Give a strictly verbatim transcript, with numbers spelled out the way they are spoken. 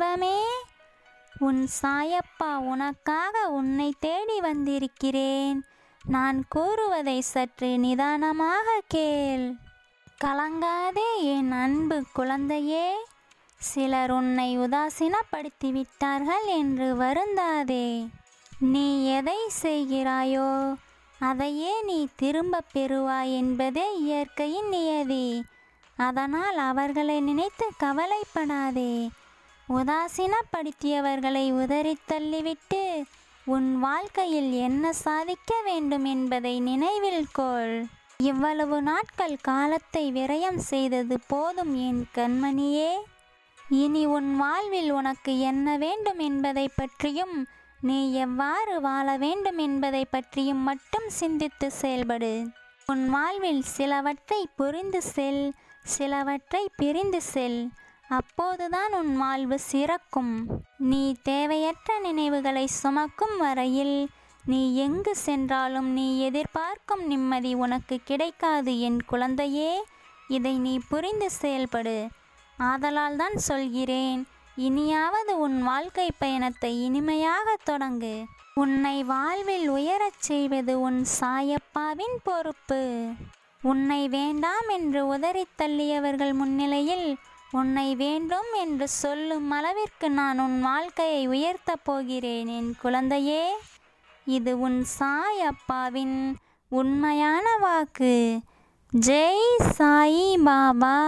செல்வமே, உன் சாயப்பா உனக்காக உன்னை தேடி வந்திருக்கிறேன். நான் கூறுவதை சற்று நிதானமாக கேள். கலங்காதே என் அன்பு குழந்தையே, சிலர் உன்னை உதாசீனப்படுத்திவிட்டார்கள் என்று வருந்தாதே. நீ எதை செய்கிறாயோ அதையே நீ திரும்ப பெறுவாய் என்பதே இயற்கையின் நியதி. அதனால் அவர்களை நினைத்து கவலைப்படாதே. உதாசீனப்படுத்தியவர்களை உதறி தள்ளிவிட்டு உன் வாழ்க்கையில் என்ன சாதிக்க வேண்டும் என்பதை நினைவில் கொள். இவ்வளவு நாட்கள் காலத்தை விரயம் செய்தது போதும் என் கண்மணியே. இனி உன் வாழ்வில் உனக்கு என்ன வேண்டும் என்பதை பற்றியும் நீ எவ்வாறு வாழ வேண்டும் என்பதை பற்றியும் மட்டும் சிந்தித்து செயல்படு. உன் வாழ்வில் சிலவற்றை புரிந்து செல், சிலவற்றை பிரிந்து செல். அப்போதுதான் உன் வாழ்வு சிறக்கும். நீ தேவையற்ற நினைவுகளை சுமக்கும் வரையில் நீ எங்கு சென்றாலும் நீ எதிர்பார்க்கும் நிம்மதி உனக்கு கிடைக்காது என் குழந்தையே. இதை நீ புரிந்து செயல்படு. ஆதலால் தான் சொல்கிறேன், இனியாவது உன் வாழ்க்கை பயணத்தை இனிமையாக தொடங்கு. உன்னை வாழ்வில் உயரச் செய்வது உன் சாயப்பாவின் பொறுப்பு. உன்னை வேண்டாம் என்று உதறி தள்ளியவர்கள் முன்னிலையில் உன்னை வேண்டும் என்று சொல்லும் அளவிற்கு நான் உன் வாழ்க்கையை உயர்த்தப் போகிறேன் என் குழந்தையே. இது உன் சாயப்பாவின் உண்மையான வாக்கு. ஜெய் சாயி பாபா.